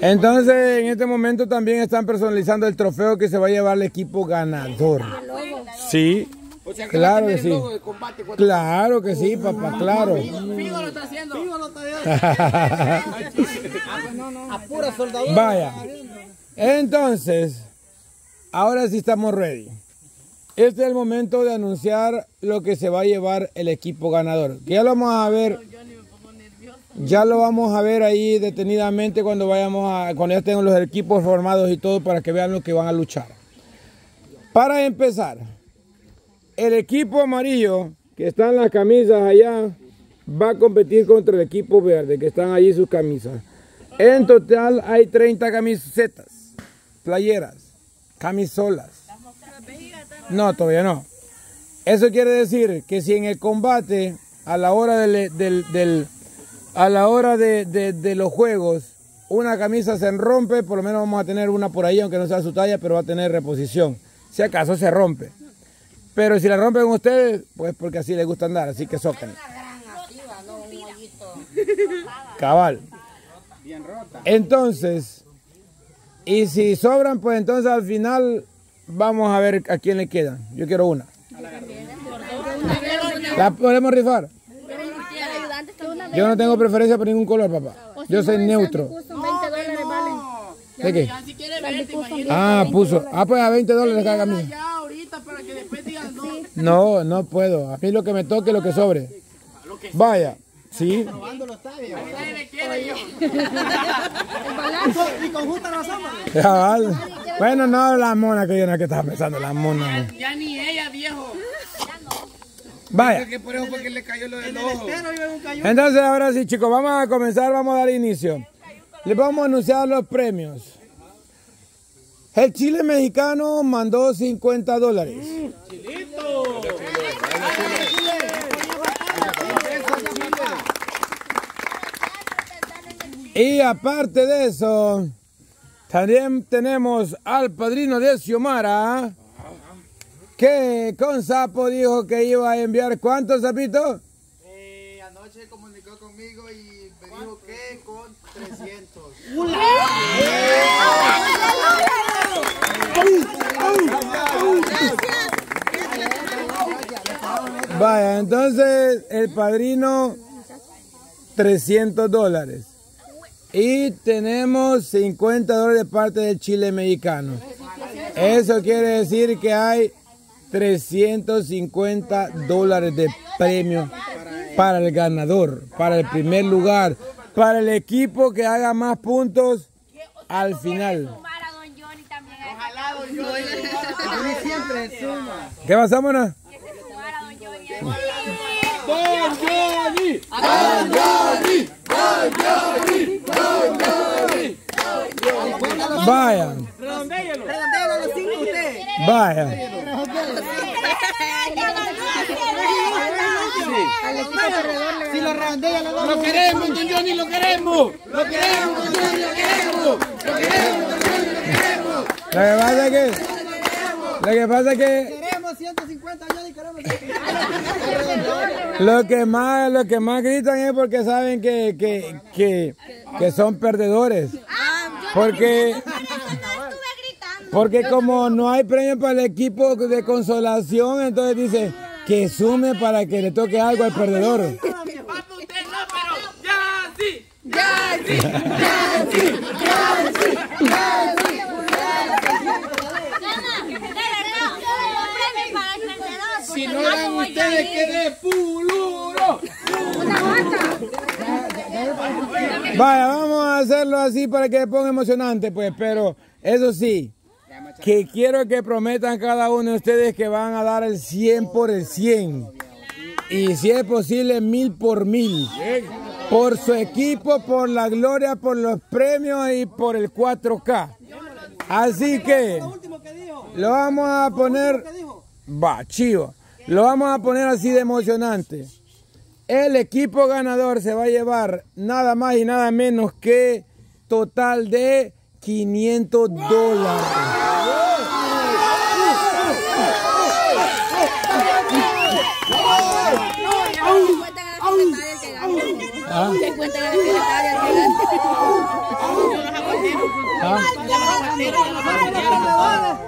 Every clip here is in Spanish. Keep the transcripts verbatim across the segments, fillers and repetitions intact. Entonces, en este momento también están personalizando el trofeo que se va a llevar el equipo ganador. Sí. O sea, que claro que sí. Combate, claro que sí, papá, claro. Pigo lo está haciendo. Pigo lo está haciendo. A pura soldadura. Vaya. Entonces, ahora sí estamos ready. Este es el momento de anunciar lo que se va a llevar el equipo ganador. Que ya lo vamos a ver. Ya lo vamos a ver ahí detenidamente cuando vayamos a, cuando ya tengan los equipos formados y todo, para que vean lo que van a luchar. Para empezar, el equipo amarillo, que están las camisas allá, va a competir contra el equipo verde, que están allí sus camisas. En total hay treinta camisetas, playeras, camisolas. No, todavía no. Eso quiere decir que si en el combate, a la hora, del, del, del, a la hora de, de, de los juegos, una camisa se rompe, por lo menos vamos a tener una por ahí, aunque no sea su talla, pero va a tener reposición, si acaso se rompe. Pero si la rompen ustedes, pues porque así les gusta andar, así que socan. Cabal. Entonces, y si sobran, pues entonces al final vamos a ver a quién le quedan. Yo quiero una. ¿La podemos rifar? Yo no tengo preferencia por ningún color, papá. Yo soy neutro. ¿De qué? Ah, puso. Ah, pues a veinte dólares cada camisa. No, no puedo. A mí lo que me toque, lo que sobre. Vaya, sí. Bueno, no la mona que yo no que estaba pensando, la mona. Ya ni ella, viejo. Vaya. Entonces ahora sí, chicos, vamos a comenzar, vamos a dar inicio. Les vamos a anunciar los premios. El chile mexicano mandó cincuenta dólares. ¡Chilito! Y aparte de eso, también tenemos al padrino de Xiomara, que con sapo dijo que iba a enviar, ¿cuántos sapitos? Eh, anoche comunicó conmigo y me dijo que con trescientos. ¡Ula! Vaya, entonces el padrino trescientos dólares y tenemos cincuenta dólares de parte del chile mexicano. Eso quiere decir que hay trescientos cincuenta dólares de premio para el ganador, para el primer lugar, para el equipo que haga más puntos al final. ¿Qué pasa, mona? ¡Don Johnny! ¡Don Johnny! ¡Don Johnny! ¡Don Johnny! Vaya. Redondéalo. Redondéalo a los cinco ustedes. Vaya. Si lo redondea, lo vamos. Lo queremos, Don Johnny, lo queremos. Lo queremos, Don Johnny, lo queremos. Lo queremos, Don Johnny, lo queremos. Lo que pasa es que... Lo que pasa es que... Lo que más, lo que más gritan es porque saben que, que, que, que son perdedores. Porque, porque como no hay premio para el equipo de consolación, entonces dice que sume para que le toque algo al perdedor. Si no dan ustedes, que de puluro. Vaya, vamos a hacerlo así para que se ponga emocionante, pues. Pero eso sí, que quiero que prometan cada uno de ustedes que van a dar el cien por el cien. Y si es posible, mil por mil. Por su equipo, por la gloria, por los premios y por el cuatro K. Así que lo vamos a poner... Va, chivo. Lo vamos a poner así de emocionante. El equipo ganador se va a llevar nada más y nada menos que total de quinientos dólares. ¿Ah?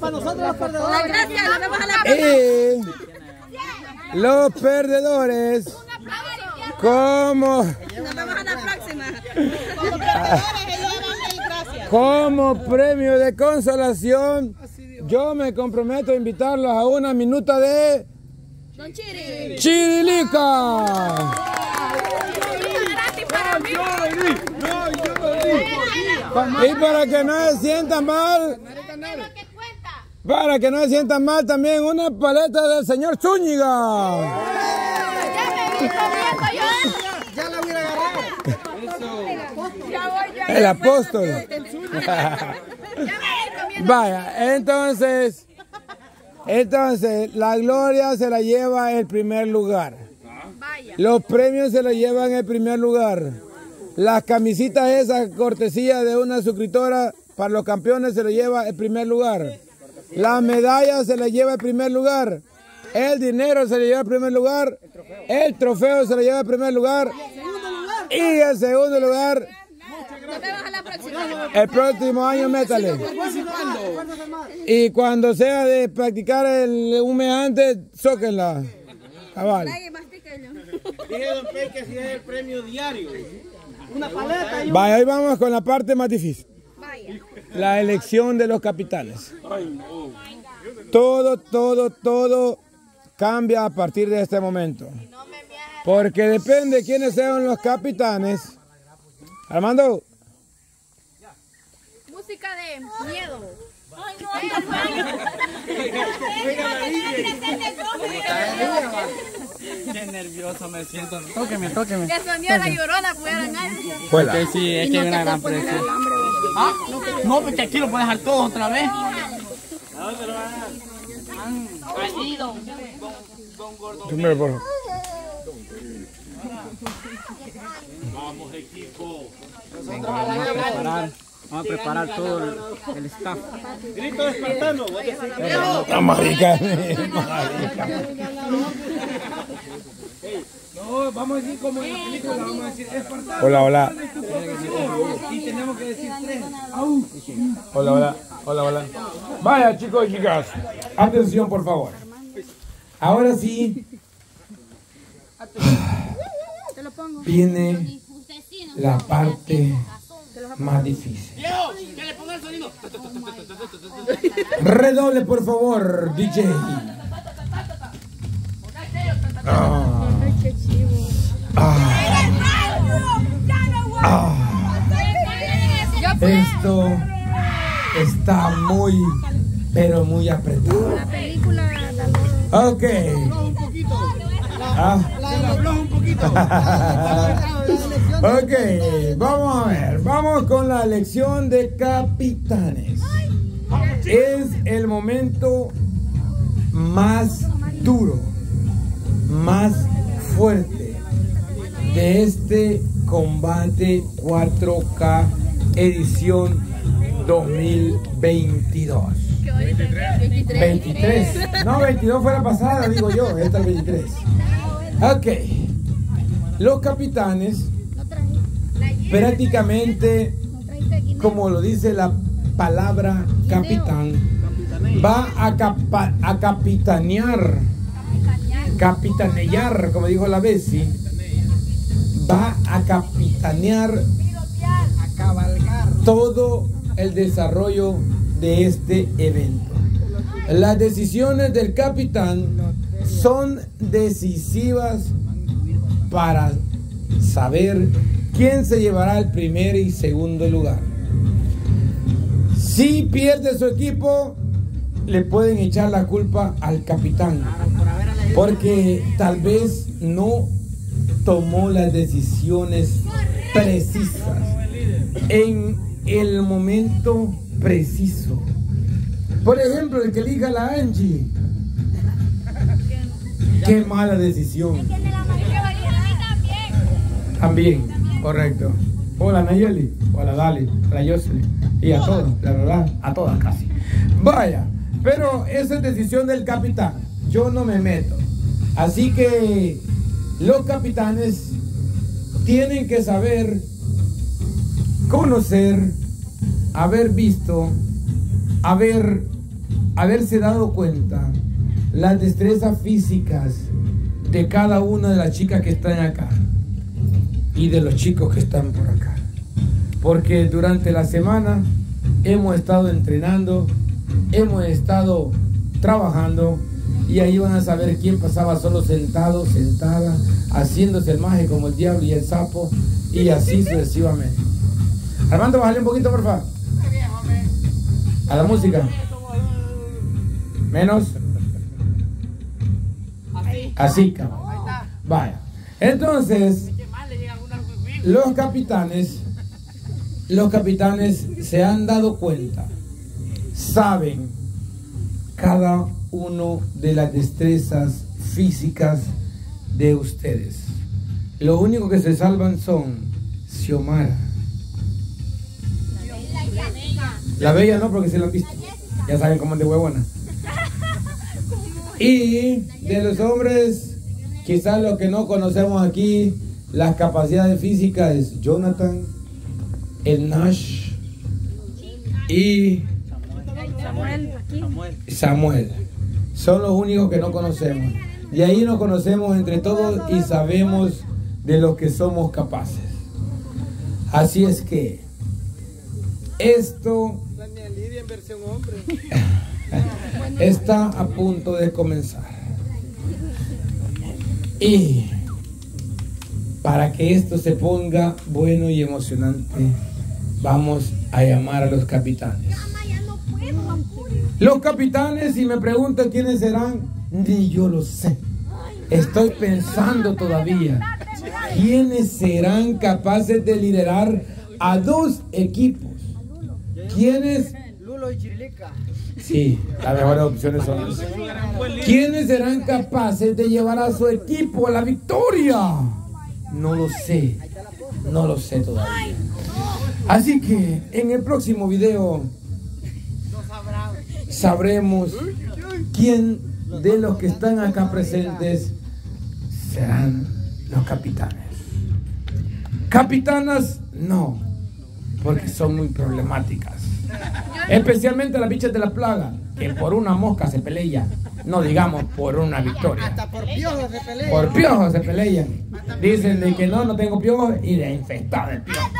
Para nosotros los perdedores. Gracias, nos vemos a la próxima. Los perdedores. ¿Cómo? Nos vemos a la próxima. Los perdedores. Como premio de consolación, yo me comprometo a invitarlos a una minuta de don Chiri. Chirilica. Y para que no se sientan mal, para que no se sientan mal también una paleta del señor Zúñiga. Ya la voy a agarrar. El apóstol. Vaya, entonces, entonces la gloria se la lleva el primer lugar. Los premios se la llevan el primer lugar. Las camisitas esas cortesía de una suscriptora para los campeones se lo lleva el primer lugar. Las medallas se las lleva el primer lugar. El dinero se le lleva el primer lugar. El trofeo se le lleva el primer lugar. Y el segundo lugar. El próximo año métale. Y cuando sea de practicar el humeante, zóquenla. Cabal. Dije don Pé que si es el premio diario. Una paleta y un... Vaya, ahí vamos con la parte más difícil. Vaya. La elección de los capitanes. Todo, todo, todo cambia a partir de este momento. Porque depende de quiénes sean los capitanes. Armando. Música de miedo. Ay, no, ay, no. Qué nervioso me siento. Tóqueme, tóqueme. Que sonía la llorona, pudieran alguien. Fuera. Porque sí, es que hay una gran presión. ¿Ah? No, porque aquí lo puedes dejar todo otra vez. ¿A dónde lo vas a dejar? Allí, don. Don Gordo. Primero, por favor. Vamos, equipo. Vamos a preparar todo el, el staff. Grito despertando. La marica. No, vamos a decir como en la película, vamos a decir espartano. Hola, hola. Y tenemos que decir tres. Hola, hola, hola, hola. Vaya, chicos y chicas. Atención, por favor. Ahora sí. Te lo pongo. Viene la parte más difícil. ¡Que le ponga el sonido! Redoble, por favor, D J. Ah. Ah. Ah. Esto está muy, pero muy apretado. Ok. Ah. Ok, vamos a ver. Vamos con la elección de capitanes. Es el momento más duro, más fuerte de este combate cuatro K edición dos mil veintidós. veintitrés. No, veintidós fue la pasada, digo yo. Esta es veintitrés. Ok. Los capitanes prácticamente, como lo dice la palabra capitán, va a, capa a capitanear, capitanear, como dijo la Bessy, va a capitanear todo el desarrollo de este evento. Las decisiones del capitán son decisivas para saber quién se llevará el primer y segundo lugar. Si pierde su equipo, le pueden echar la culpa al capitán, porque tal vez no tomó las decisiones precisas en el momento preciso. Por ejemplo, el que elija la Angie. Qué mala decisión. También, correcto. Hola Nayeli, hola Dali, hola Jocelyn y a todas, la verdad, a todas casi. Vaya, pero esa es decisión del capitán, yo no me meto. Así que los capitanes tienen que saber, conocer haber visto, haber, haberse dado cuenta las destrezas físicas de cada una de las chicas que están acá y de los chicos que están por acá. Porque durante la semana hemos estado entrenando, hemos estado trabajando, y ahí van a saber quién pasaba solo sentado, sentada, haciéndose el maje como el diablo y el sapo, y así sucesivamente. Armando, bájale un poquito, por favor. A la música. Menos. Así, cabrón. Vaya. Entonces, los capitanes, los capitanes se han dado cuenta, saben cada uno de las destrezas físicas de ustedes. Lo único que se salvan son Xiomara. La bella no, porque se la han visto. Ya saben cómo es de huevona. Y de los hombres, quizás lo que no conocemos aquí, las capacidades físicas es Jonathan, el Nash y Samuel. Samuel. Son los únicos que no conocemos. Y ahí nos conocemos entre todos y sabemos de lo que somos capaces. Así es que esto... La Nayeli en versión hombre. Está a punto de comenzar. Y para que esto se ponga bueno y emocionante, vamos a llamar a los capitanes. Los capitanes, si me preguntan quiénes serán, ni yo lo sé. Estoy pensando todavía quiénes serán capaces de liderar a dos equipos. ¿Quiénes? Lulo y Chirilica. Sí, las mejores opciones son ellos. ¿Quiénes serán capaces de llevar a su equipo a la victoria? No lo sé, no lo sé todavía. Así que en el próximo video sabremos quién de los que están acá presentes serán los capitanes. Capitanas no, porque son muy problemáticas. Especialmente las bichas de la plaga, que por una mosca se pelea, no digamos por una victoria. Hasta por piojos se pelean. Por piojos se pelean. Dicen de que no, no tengo piojos y de infestado el piojo.